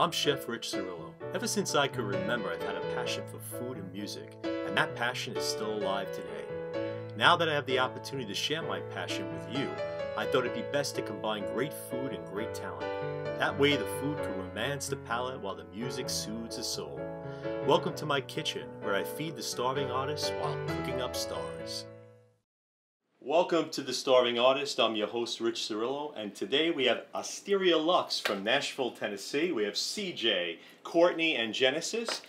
I'm Chef Rich Cirillo. Ever since I could remember, I've had a passion for food and music, and that passion is still alive today. Now that I have the opportunity to share my passion with you, I thought it'd be best to combine great food and great talent. That way the food can romance the palate while the music soothes the soul. Welcome to my kitchen, where I feed the starving artists while cooking up stars. Welcome to The Starving Artist. I'm your host, Rich Cirillo, and today we have Asteria Lux from Nashville, Tennessee. We have CJ, Courtney, and Genesis,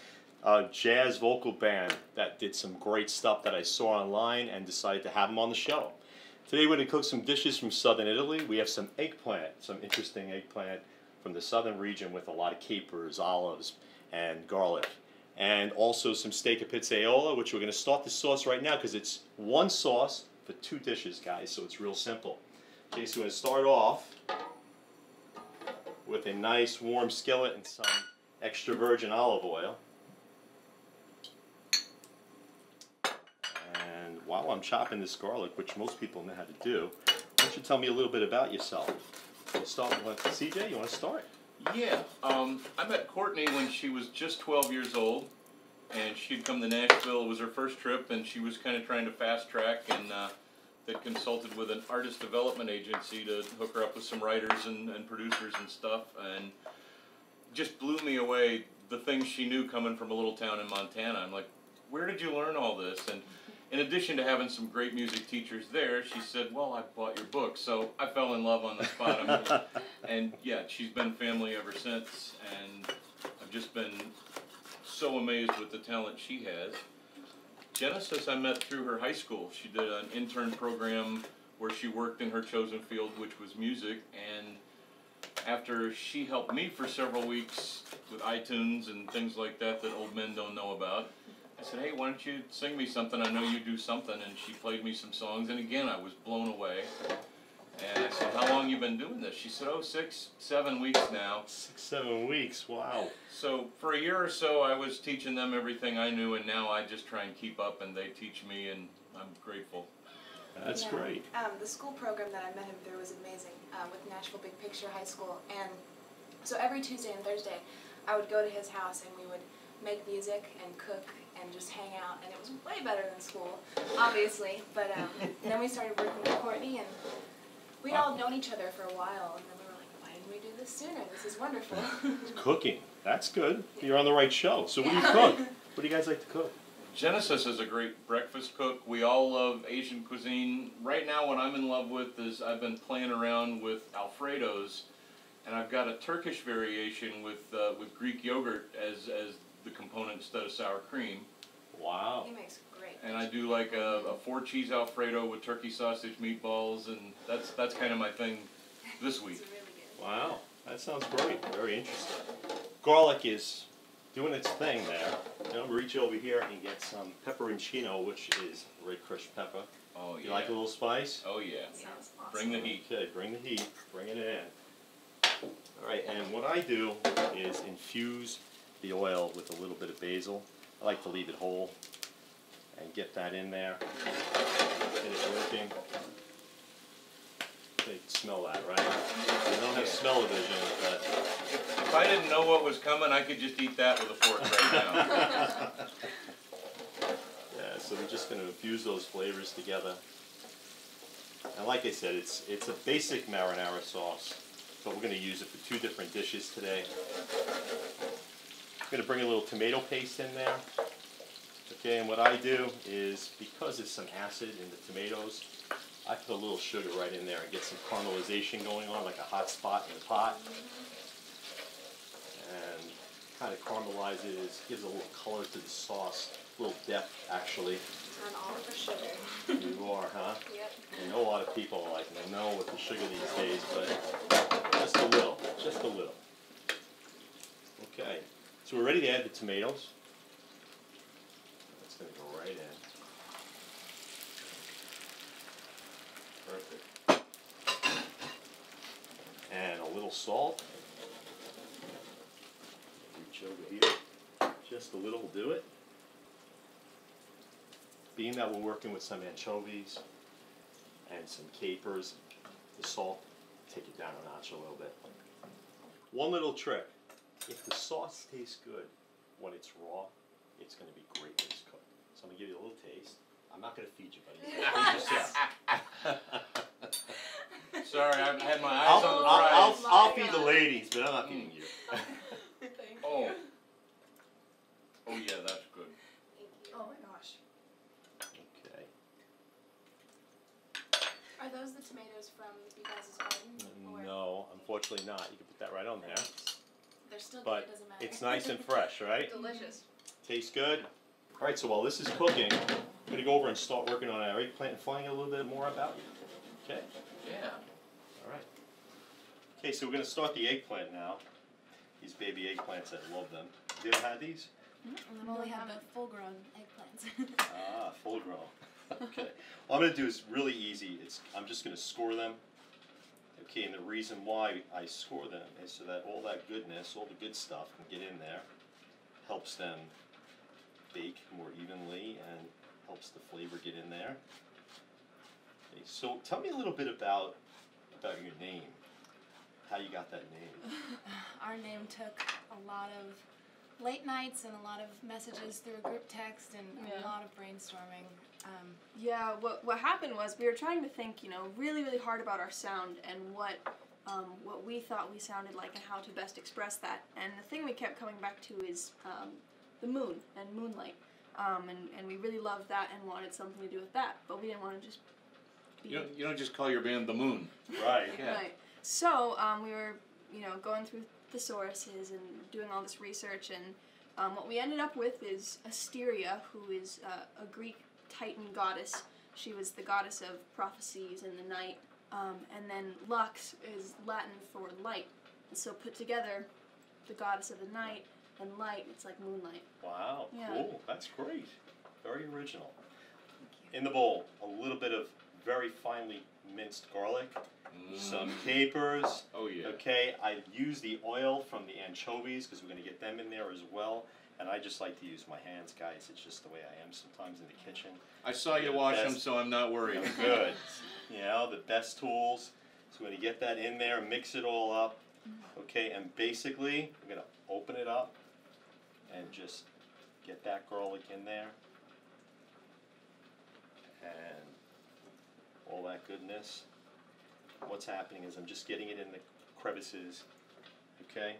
a jazz vocal band that did some great stuff that I saw online and decided to have them on the show. Today we're going to cook some dishes from southern Italy. We have some eggplant, some interesting eggplant from the southern region with a lot of capers, olives, and garlic. And also some steak at pizzaiola, which we're going to start the sauce right now because it's one sauce for two dishes, guys, so it's real simple. Okay, so we're going to start off with a nice warm skillet and some extra virgin olive oil. While I'm chopping this garlic, which most people know how to do, why don't you tell me a little bit about yourself? We'll start with CJ. You want to start? Yeah. I met Courtney when she was just 12 years old, and she'd come to Nashville. It was her first trip, and she was kind of trying to fast track, and they consulted with an artist development agency to hook her up with some writers and producers and stuff, and just blew me away the things she knew coming from a little town in Montana. I'm like, where did you learn all this? And in addition to having some great music teachers there, she said, well, I bought your book. So I fell in love on the spot. And yeah, she's been family ever since. And I've just been so amazed with the talent she has. Genesis I met through her high school. She did an intern program where she worked in her chosen field, which was music. And after she helped me for several weeks with iTunes and things like that that old men don't know about, I said, hey, why don't you sing me something? I know you do something. And she played me some songs, and again, I was blown away. And I said, how long you been doing this? She said, oh, 6, 7 weeks now. 6, 7 weeks, wow. So for a year or so, I was teaching them everything I knew, and now I just try and keep up, and they teach me, and I'm grateful. That's great. The school program that I met him through was amazing, with Nashville Big Picture High School. And so every Tuesday and Thursday, I would go to his house, and we would make music and cook and just hang out, and it was way better than school, obviously, but then we started working with Courtney, and we'd all known each other for a while, and then we were like, why didn't we do this sooner? This is wonderful. Cooking, that's good. Yeah. You're on the right show. So what do you cook? What do you guys like to cook? Genesis is a great breakfast cook. We all love Asian cuisine. Right now what I'm in love with is I've been playing around with Alfredos, and I've got a Turkish variation with Greek yogurt as the component instead of sour cream. Wow. He makes great. And I do like a 4-cheese Alfredo with turkey sausage, meatballs, and that's kind of my thing this week. It's really good. Wow, that sounds great. Very interesting. Garlic is doing its thing there. Now we'll reach over here and get some pepperoncino, which is red crushed pepper. Oh yeah. You like a little spice? Oh yeah. Sounds awesome. Bring the heat. Okay, bring the heat. Bring it in. All right, and what I do is infuse the oil with a little bit of basil. I like to leave it whole and get that in there. Get it working. So you can smell that, right? You don't have smell of vision with that. If I didn't know what was coming, I could just eat that with a fork right now. Yeah, so we're just going to infuse those flavors together. And like I said, it's a basic marinara sauce, but we're going to use it for 2 different dishes today. I'm going to bring a little tomato paste in there. Okay, and what I do is, because there's some acid in the tomatoes, I put a little sugar right in there and get some caramelization going on, like a hot spot in the pot. And kind of caramelizes, gives a little color to the sauce, a little depth actually. I'm all for sugar. You are, huh? Yep. I know a lot of people are like, no with the sugar these days, but just a little, just a little. Okay. So we're ready to add the tomatoes. That's going to go right in. Perfect. And a little salt. Reach over here. Just a little will do it. Being that we're working with some anchovies and some capers, the salt, take it down a notch a little bit. One little trick. If the sauce tastes good when it's raw, it's going to be great when it's cooked. So I'm going to give you a little taste. I'm not going to feed you, buddy. Sorry, I had my eyes on the prize. I'll feed the ladies, but I'm not feeding you. Thank you. Oh, yeah, that's good. Thank you. Oh, my gosh. Okay. Are those the tomatoes from you guys' garden? No, unfortunately not. You can put that right on there. They're still good, it doesn't matter. It's nice and fresh, right? Delicious. Tastes good. All right, so while this is cooking, I'm going to go over and start working on our eggplant and finding a little bit more about you. Okay? Yeah. All right. Okay, so we're going to start the eggplant now. These baby eggplants, I love them. Have you ever had these? Mm-hmm. Well, we have a full-grown eggplants. Ah, full-grown. Okay. All I'm going to do is really easy. I'm just going to score them. Okay, and the reason why I score them is so that all that goodness, all the good stuff can get in there, helps them bake more evenly and helps the flavor get in there. Okay, so tell me a little bit about your name, how you got that name. Our name took a lot of late nights and a lot of messages through group text and a lot of brainstorming. Yeah, what happened was we were trying to think, you know, really, really hard about our sound and what we thought we sounded like and how to best express that. And the thing we kept coming back to is the moon and moonlight. And we really loved that and wanted something to do with that, but we didn't want to just be... You don't just call your band the Moon. Right. Yeah. Right. So we were, you know, going through the sources and doing all this research, and what we ended up with is Asteria, who is a Greek Titan goddess. She was the goddess of prophecies and the night, and then Lux is Latin for light, and so put together, the goddess of the night and light, it's like moonlight. Wow, yeah. Cool, that's great, very original. In the bowl, a little bit of very finely minced garlic, some capers. Oh yeah. Okay, I use the oil from the anchovies because we're going to get them in there as well. And I just like to use my hands, guys. It's just the way I am sometimes in the kitchen. I saw you wash them, so I'm not worried. Good. You know, the best tools. So we're going to get that in there, mix it all up. Okay, and basically, I'm going to open it up and just get that garlic in there. And all that goodness. What's happening is I'm just getting it in the crevices, okay?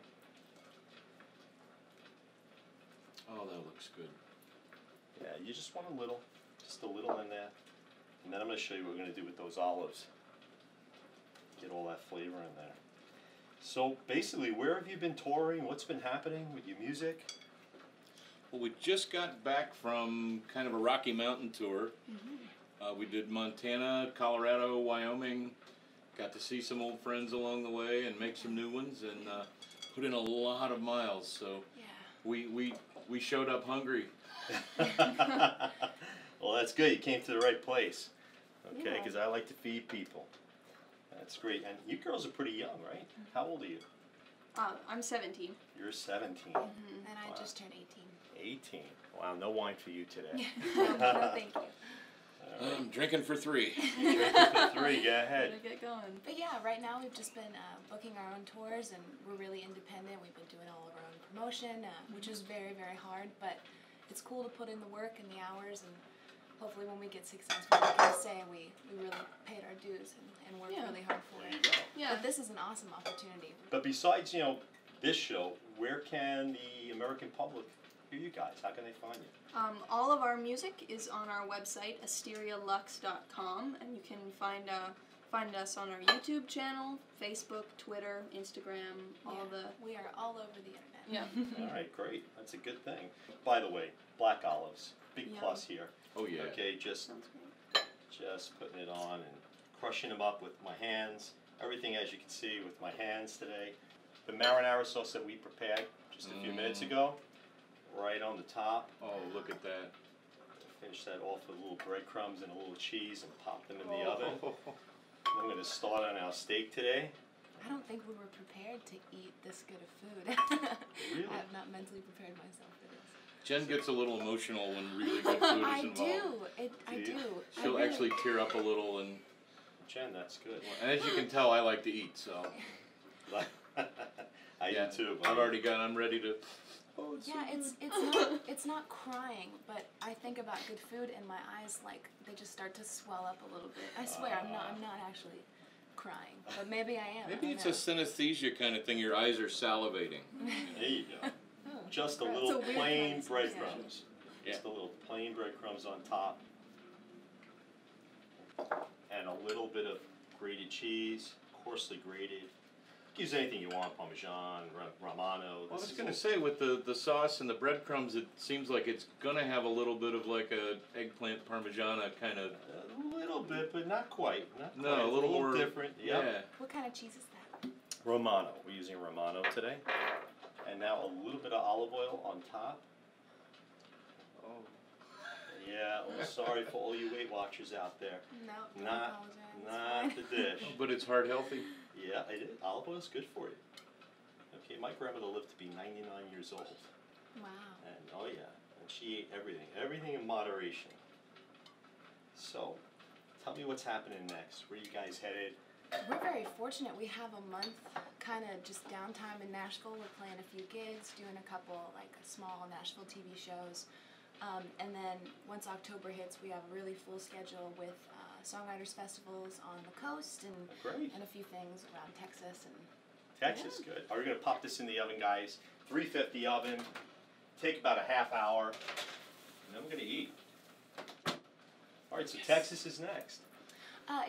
Oh, that looks good. Yeah, you just want a little in there. And then I'm going to show you what we're going to do with those olives. Get all that flavor in there. So basically, where have you been touring? What's been happening with your music? Well, we just got back from kind of a Rocky Mountain tour. Mm-hmm. We did Montana, Colorado, Wyoming. Got to see some old friends along the way and make some new ones, and put in a lot of miles. So yeah. we showed up hungry. Well, that's good. You came to the right place. Okay, because I like to feed people. That's great. And you girls are pretty young, right? How old are you? I'm 17. You're 17. Mm-hmm. And I just turned 18. 18. Wow, no wine for you today. No, thank you. Right. I'm drinking for three. You're drinking for three, go ahead. Get going. But yeah, right now we've just been booking our own tours, and we're really independent. We've been doing all of our own promotion, which is very, very hard, but it's cool to put in the work and the hours, and hopefully when we get successful, we can say we really paid our dues and worked really hard for it. There you go. Yeah. But this is an awesome opportunity. But besides, you know, this show, where can the American public... Who are you guys? How can they find you? All of our music is on our website, asterialux.com, and you can find us on our YouTube channel, Facebook, Twitter, Instagram, We are all over the internet. Yeah. All right, great. That's a good thing. By the way, black olives, big plus here. Oh yeah. Okay, just putting it on and crushing them up with my hands. Everything, as you can see, with my hands today. The marinara sauce that we prepared just a few minutes ago. Right on the top. Oh, look at that. Finish that off with little breadcrumbs and a little cheese and pop them in the oven. I'm going to start on our steak today. I don't think we were prepared to eat this good of food. Really? I have not mentally prepared myself for this. Jen gets a little emotional when really good food is involved. I do. She'll actually tear up a little. And Jen, that's good. Well, and as you can tell, I like to eat, so. I do too. Buddy. I've already got. I'm ready to. Oh, it's yeah, so it's not crying, but I think about good food and my eyes like they just start to swell up a little bit. I swear I'm not actually crying, but maybe I am. Maybe it's a synesthesia kind of thing. Your eyes are salivating. There you go. Oh, just a little plain breadcrumbs. Yeah. Just a little plain breadcrumbs on top, and a little bit of grated cheese, coarsely grated. Use anything you want, Parmesan, Romano. Well, I was going to say, with the sauce and the breadcrumbs, it seems like it's going to have a little bit of like a eggplant Parmigiana kind of... A little bit, but not quite. No, a little more different. Yep. Yeah. What kind of cheese is that? Romano. We're using Romano today. And now a little bit of olive oil on top. Oh. Yeah, I'm sorry for all you Weight Watchers out there. No, not the dish. But it's heart healthy. Yeah, it is. Olive oil is good for you. Okay, my grandmother lived to be 99 years old. Wow. And oh yeah, and she ate everything, everything in moderation. So, tell me what's happening next. Where are you guys headed? We're very fortunate. We have a month kind of just downtime in Nashville. We're playing a few gigs, doing a couple like small Nashville TV shows. And then once October hits, we have a really full schedule with songwriters festivals on the coast and a few things around Texas. Yeah. Good. We're going to pop this in the oven, guys. 350 oven. Take about a half hour. And then we're going to eat. All right, so yes. Texas is next.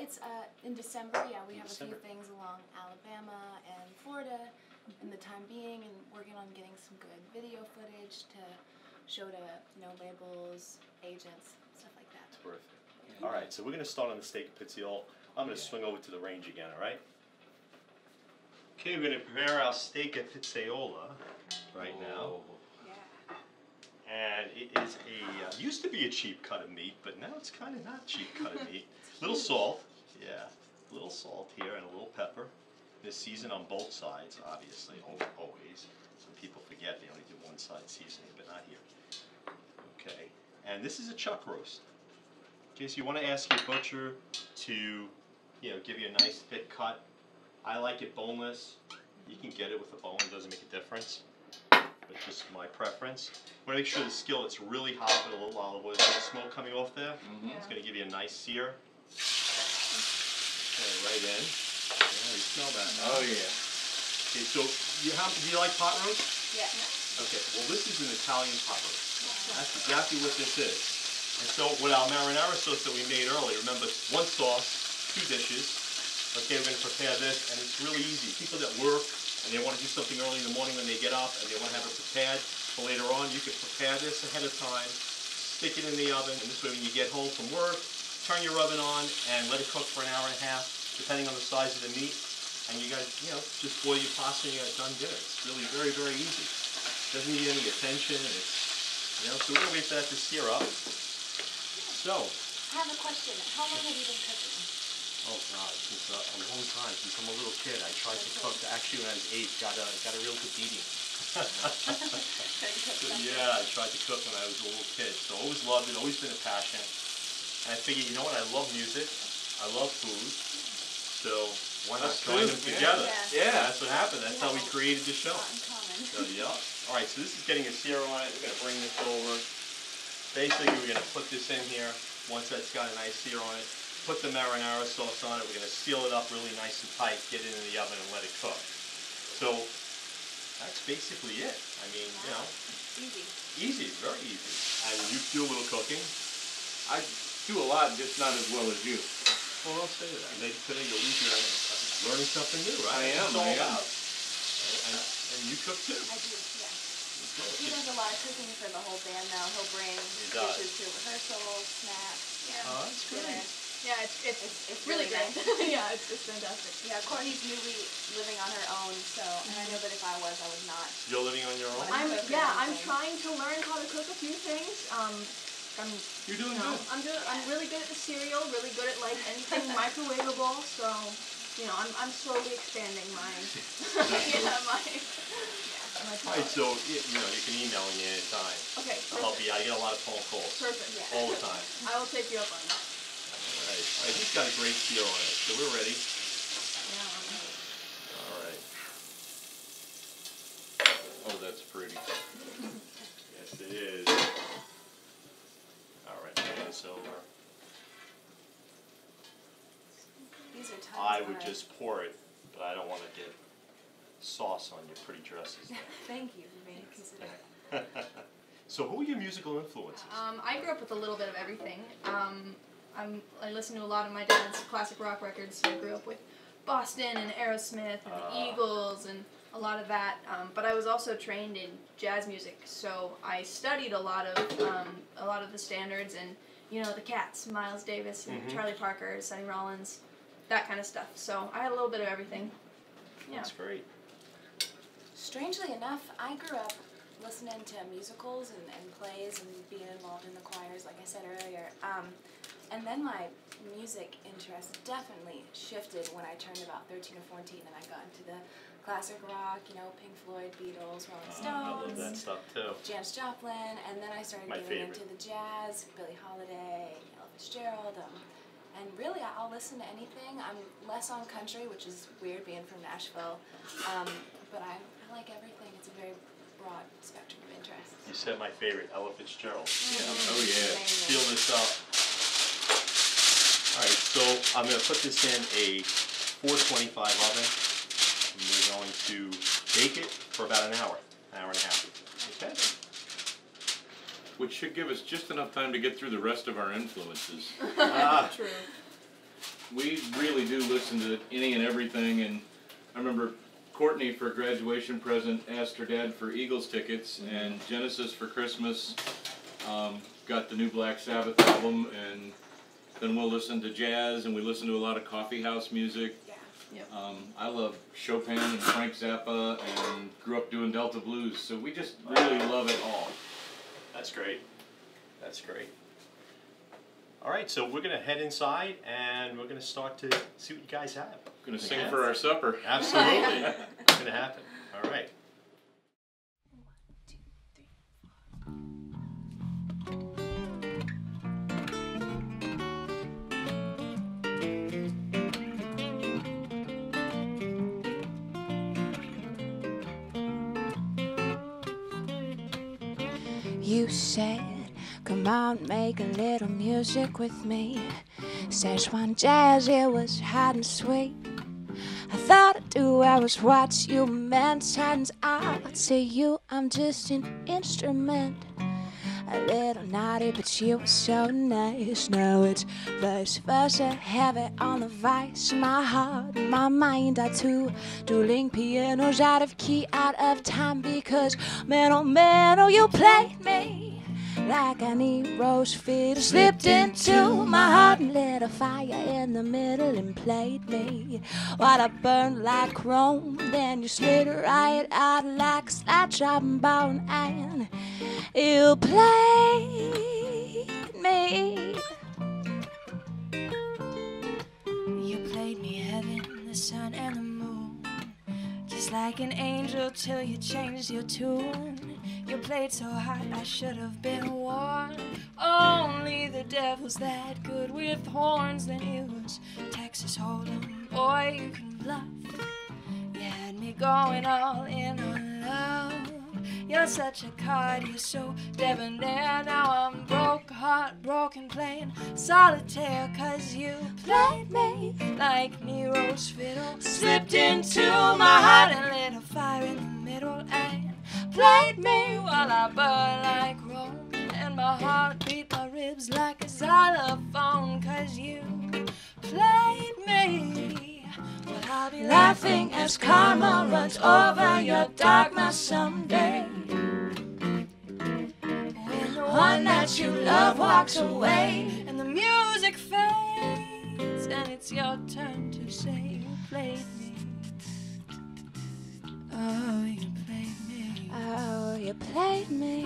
It's in December. Yeah, we have a few things along Alabama and Florida in the time being, and working on getting some good video footage to show to labels, agents, stuff like that. It's worth it. Yeah. All right, so we're going to start on the steak and pizzaiola. I'm going to swing over to the range again, all right? Okay, we're going to prepare our steak and pizzaiola right now. Yeah. And it is a, used to be a cheap cut of meat, but now it's kind of not cheap cut of meat. Little salt, yeah, a little salt here and a little pepper. This season on both sides, obviously, always. Some people forget they only do one side seasoning, but not here. Okay, and this is a chuck roast. Okay, so you want to ask your butcher to, give you a nice thick cut. I like it boneless. You can get it with a bone; it doesn't make a difference. But just my preference. Want to make sure the skillet's really hot with a little olive oil. There's smoke coming off there. Mm-hmm. Yeah. It's going to give you a nice sear. Okay, right in. Yeah, you smell that? Oh yeah. Okay, so do you like pot roast? Yeah. Okay. Well, this is an Italian pot roast. That's exactly what this is. And so with our marinara sauce that we made earlier, remember, one sauce, two dishes. Okay, we're going to prepare this, and it's really easy. People that work, and they want to do something early in the morning when they get up, and they want to have it prepared for later on, you can prepare this ahead of time, stick it in the oven, and this way when you get home from work, turn your oven on, and let it cook for an hour and a half, depending on the size of the meat, and you guys, just boil your pasta, and you got done dinner. It's really very, very easy. It doesn't need any attention, and it's so we're going to wait for that to sear up. So. I have a question. How long have you been cooking? Oh, God. Since a long time. Since I'm a little kid. I tried to cook. Actually, when I was 8, got a real good beating. I tried to cook when I was a little kid. So always loved it. Always been a passion. And I figured, you know what? I love music. I love food. So why not combine them together? Yeah. That's what happened. That's how we created the show. So, yeah. All right, so this is getting a sear on it. We're going to bring this over. Basically, we're going to put this in here. Once that's got a nice sear on it, put the marinara sauce on it. We're going to seal it up really nice and tight, get it in the oven, and let it cook. So that's basically it. I mean, Easy. Easy, very easy. And you do a little cooking? I do a lot, just not as well as you. Well, I'll say that. Maybe today you'll leave here learning something new, right? I am. And you cook too? I do, yeah. He does a lot of cooking for the whole band now. He'll bring dishes to rehearsals, snacks. Yeah. Oh, that's great. Yeah, it's really great. Yeah, it's just fantastic. Yeah, Courtney's newly living on her own, so and I know that if I would not. You're living on your own? I'm trying to learn how to cook a few things. You're doing good. I'm really good at the cereal, really good at anything microwavable, so I'm slowly expanding my Alright, so you can email me at any time. Okay. I'll help you. I get a lot of phone calls. Perfect. Yeah. All the time. I will take you up on that. Alright. Alright, he's got a great seal on it, so we're ready. Yeah. Alright. pretty. Yes, it is. All right, now this over. These are tons. I would just pour it, but I don't want to get sauce on your pretty dresses. Thank you for being considerate. So, who are your musical influences? I grew up with a little bit of everything. I listen to a lot of my dad's classic rock records, so I grew up with Boston and Aerosmith and the Eagles and a lot of that. But I was also trained in jazz music, so I studied a lot of the standards and, you know, the Cats, Miles Davis, and Charlie Parker, Sonny Rollins, that kind of stuff. So I had a little bit of everything. Yeah. That's great. Strangely enough, I grew up listening to musicals and plays and being involved in the choirs, like I said earlier. And then my music interest definitely shifted when I turned about 13 or 14 and I got into the classic rock, you know, Pink Floyd, Beatles, Rolling Stones. I love that stuff too. Janis Joplin, and then I started getting into the jazz, Billie Holiday, Ella Fitzgerald, and really I'll listen to anything. I'm less on country, which is weird being from Nashville, but I like everything. It's a very broad spectrum of interests. You said my favorite, Ella Fitzgerald. Yeah. Oh yeah. Feel this up. All right, so I'm going to put this in a 425 oven, and we're going to bake it for about an hour and a half. Okay. Which should give us just enough time to get through the rest of our influences. True. We really do listen to any and everything, and I remember Courtney for a graduation present asked her dad for Eagles tickets, and Genesis for Christmas got the new Black Sabbath album, and then we'll listen to jazz, and we listen to a lot of coffee house music. Yeah. Yep. I love Chopin and Frank Zappa, and grew up doing Delta Blues, so we just really love it all. That's great. That's great. All right, so we're going to head inside, and we're going to start to see what you guys have. We're going to sing for our supper. Absolutely. It's going to happen. All right. You said, come on, make a little music with me. Szechuan jazz, it was hot and sweet. I thought I'd do, I was what you meant. Turns out to you, I'm just an instrument. A little naughty, but you were so nice. Now it's vice versa, heavy on the vice. My heart and my mind are two dueling pianos, out of key, out of time. Because man, oh, you played me like an ero's feet. Slipped into my heart and lit a fire in the middle and played me. While I burned like chrome, then you slid right out like a slide trombone. And you played me. You played me heaven, the sun, and the moon. Just like an angel till you changed your tune. You played so hot I should have been warned. Only the devil's that good with horns. Then it was Texas Hold'em. Boy, you can bluff. You had me going all in on love. You're such a card, you're so debonair. Now I'm broke, heartbroken, playing solitaire. Cause you played me like Nero's fiddle. Slipped into my heart and lit a fire in the middle. And played me while I burn like Rome. And my heart beat my ribs like a xylophone. Cause you played me. But I'll be laughing as karma runs over your dogma someday. When the one that you love walks away and the music fades, and it's your turn to say, you played me. Oh, you played me. Oh, you played me.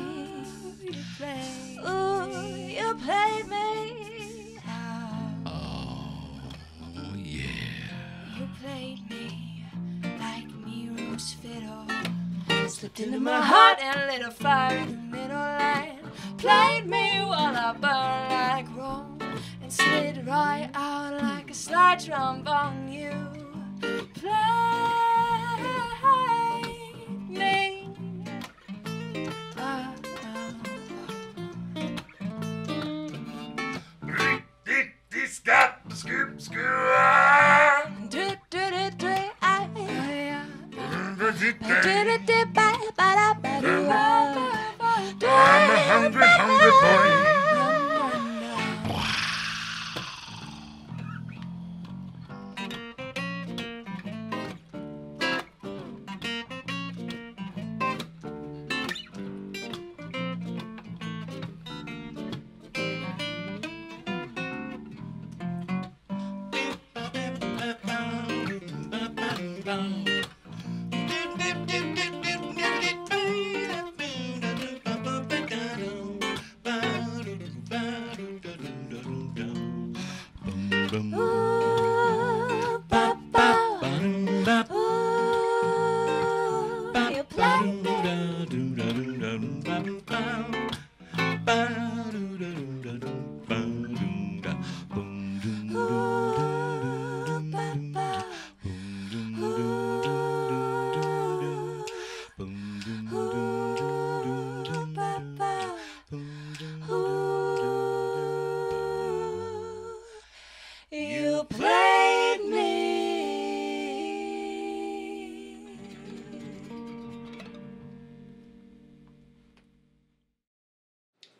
Oh, you played me. Oh, you played me. Played me like Nero's fiddle. Slipped into my heart and lit a fire in the middle. And played me while I burned like Rome. And slid right out like a slide trombone. You played me.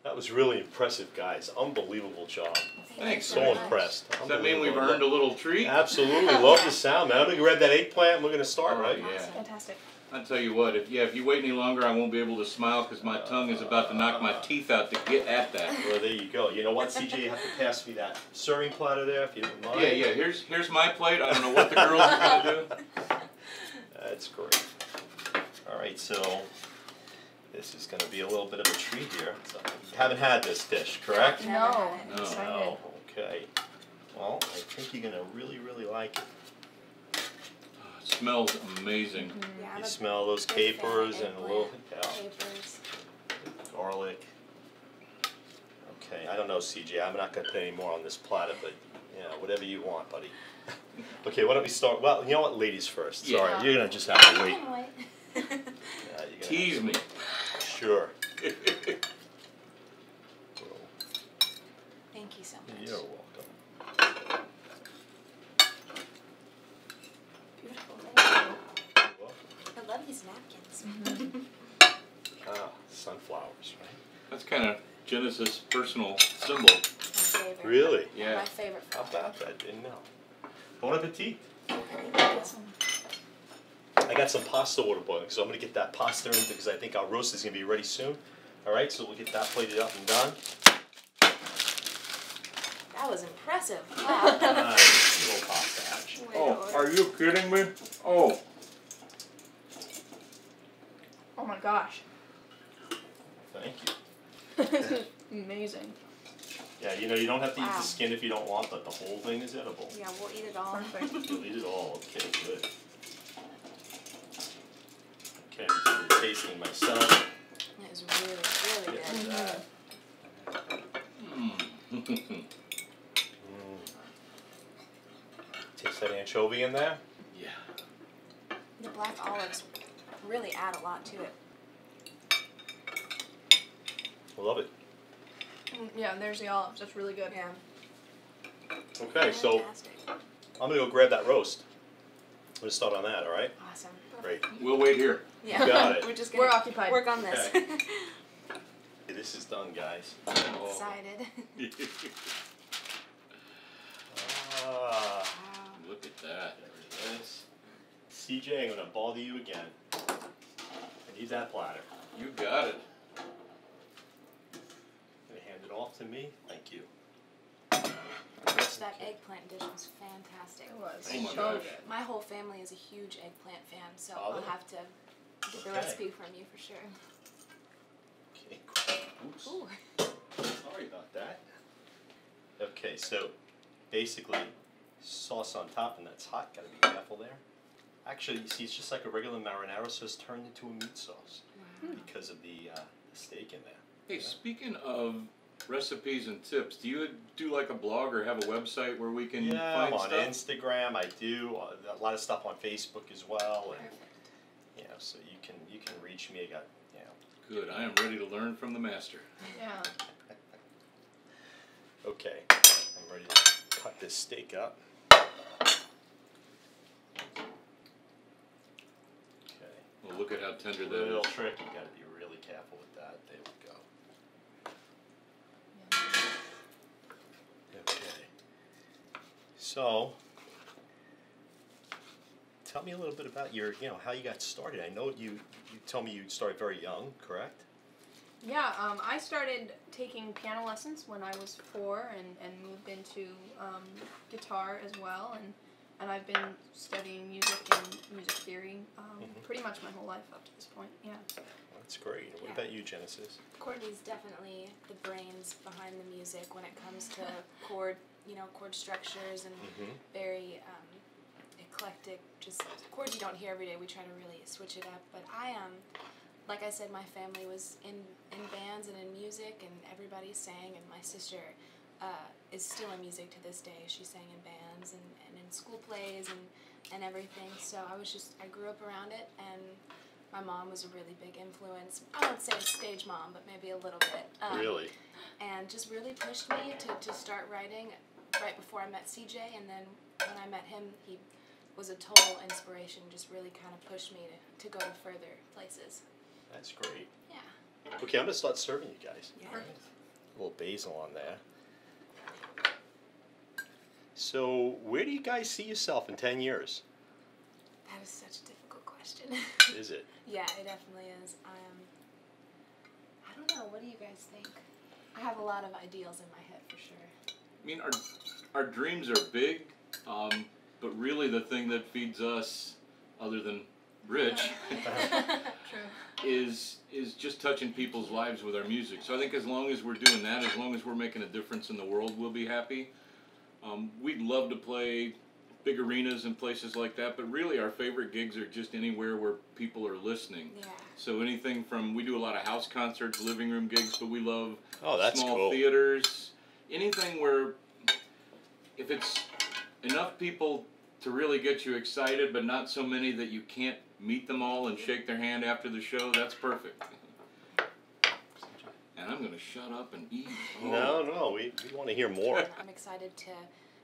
That was really impressive, guys. Unbelievable job. Thanks. So impressed. Does that mean we've earned a little treat? Absolutely. Love the sound, man. I'm going to grab that eggplant. We're going to start, right? Yeah. Fantastic. I'll tell you what, if you wait any longer, I won't be able to smile because my tongue is about to knock my teeth out to get at that. Well, there you go. You know what, CJ, you have to pass me that serving platter there, if you don't mind. Yeah, yeah. Here's my plate. I don't know what the girls are going to do. That's great. All right, so... this is going to be a little bit of a treat here. So, you haven't had this dish, correct? No. No. Okay. Well, I think you're going to really, really like it. Oh, it smells amazing. Mm-hmm. Yeah, you smell those capers and a little capers. Garlic. Okay. I don't know, CJ. I'm not going to put any more on this platter, but you know, whatever you want, buddy. Okay. Why don't we start? Well, you know what, ladies first. Yeah. Sorry, you're going to just have to wait. Tease me. Sure. Thank you so much. You're welcome. Beautiful. Thank you. You're welcome. I love these napkins. Mm-hmm. Ah, sunflowers, right? That's kind of Genesis' personal symbol. My favorite. Really? Yeah. My favorite. How about that? I didn't know. Bon appetit. I got some pasta water boiling, so I'm going to get that pasta in because I think our roast is going to be ready soon. All right, so we'll get that plated up and done. That was impressive. Wow. Nice little pasta action. Oh, are you kidding me? Oh. Oh my gosh. Thank you. This is amazing. Yeah, you know, you don't have to eat the skin if you don't want, but the whole thing is edible. Yeah, we'll eat it all. We'll eat it all. Okay, good. Okay, I'm just tasting myself. That was really, really good. Taste that anchovy in there? Yeah. The black olives really add a lot to it. I love it. Yeah, and there's the olives. That's really good. Yeah. Okay, so I'm going to go grab that roast. I'm going to start on that, all right? Awesome. Great. We'll wait here. Yeah. Got it. We're occupied. Work on this. Okay. This is done, guys. I'm excited. Look at that. There it is. CJ, I'm going to bother you again. I need that platter. You got it. Going to hand it off to me. Thank you. That eggplant dish was fantastic. It was. Oh my gosh. My whole family is a huge eggplant fan, so I'll have to get the recipe from you for sure. Okay, oops. Ooh. Sorry about that. Okay, so basically sauce on top, and that's hot. Gotta be careful there. Actually, you see, it's just like a regular marinara, so it's turned into a meat sauce because of the steak in there. Hey, speaking of recipes and tips, do you do like a blog or have a website where we can find stuff? Yeah, on Instagram I do, a lot of stuff on Facebook as well, and yeah, you know, so you can reach me. I got, you know. Good, I am ready to learn from the master. Yeah. Okay, I'm ready to cut this steak up. Okay. Well, look at how tender that is. Little trick, you got to be really careful with that. There we go. So, tell me a little bit about your, how you got started. I know you told me you started very young, correct? Yeah, I started taking piano lessons when I was 4 and moved into guitar as well. And I've been studying music and music theory pretty much my whole life up to this point, yeah. Well, that's great. What about you, Genesis? Courtney's definitely the brains behind the music when it comes to chord, chord structures and very eclectic, just chords you don't hear every day. We try to really switch it up, but I am... Like I said, my family was in bands and in music, and everybody sang, and my sister is still in music to this day. She sang in bands and in school plays and everything, so I grew up around it, and my mom was a really big influence. I won't say a stage mom, but maybe a little bit. Really? And just really pushed me to start writing right before I met CJ, and then when I met him, he was a total inspiration, just really kind of pushed me to go to further places. That's great. Yeah. Okay, I'm going to start serving you guys. Yeah. All right. A little basil on there. So, where do you guys see yourself in 10 years? That is such a difficult question. Is it? Yeah, it definitely is. I don't know. What do you guys think? I have a lot of ideals in my head for sure. I mean, our dreams are big, but really the thing that feeds us, other than Rich, is just touching people's lives with our music. So I think as long as we're doing that, as long as we're making a difference in the world, we'll be happy. We'd love to play big arenas and places like that, but really our favorite gigs are just anywhere where people are listening. Yeah. So anything from, we do a lot of house concerts, living room gigs, but we love small theaters. Anything where, if it's enough people to really get you excited, but not so many that you can't meet them all and shake their hand after the show, that's perfect. And I'm going to shut up and eat. Oh. No, we want to hear more. I'm excited to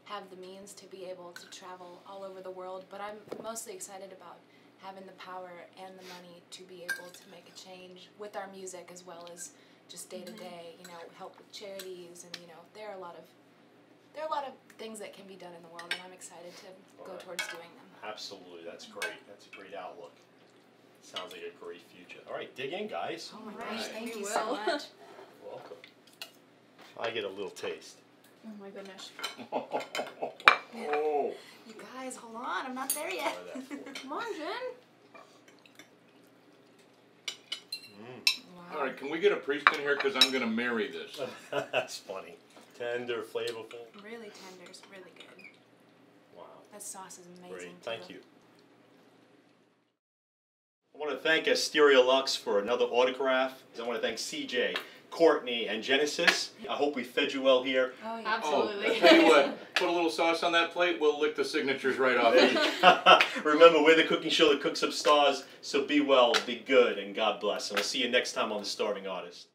have the means to be able to travel all over the world, but I'm mostly excited about having the power and the money to be able to make a change with our music as well as just day to day, help with charities, and, there are a lot of things that can be done in the world, and I'm excited to go towards doing them. Absolutely. That's great. That's a great outlook. Sounds like a great future. All right, dig in, guys. Oh, my gosh. Thank you so much. You're welcome. I get a little taste. Oh, my goodness. Oh. You guys, hold on. I'm not there yet. Come on, Jen. Wow. All right, can we get a priest in here? Because I'm going to marry this. That's funny. Tender, flavorful. Really tender. It's really good. Wow. That sauce is amazing. Great. Thank you. I want to thank Asteria Lux for another autograph. I want to thank CJ, Courtney, and Genesis. I hope we fed you well here. Oh, yeah. Absolutely. Oh, tell you what, put a little sauce on that plate, we'll lick the signatures right off. Remember, we're the cooking show that cooks up stars, so be well, be good, and God bless. And we'll see you next time on The Starving Artist.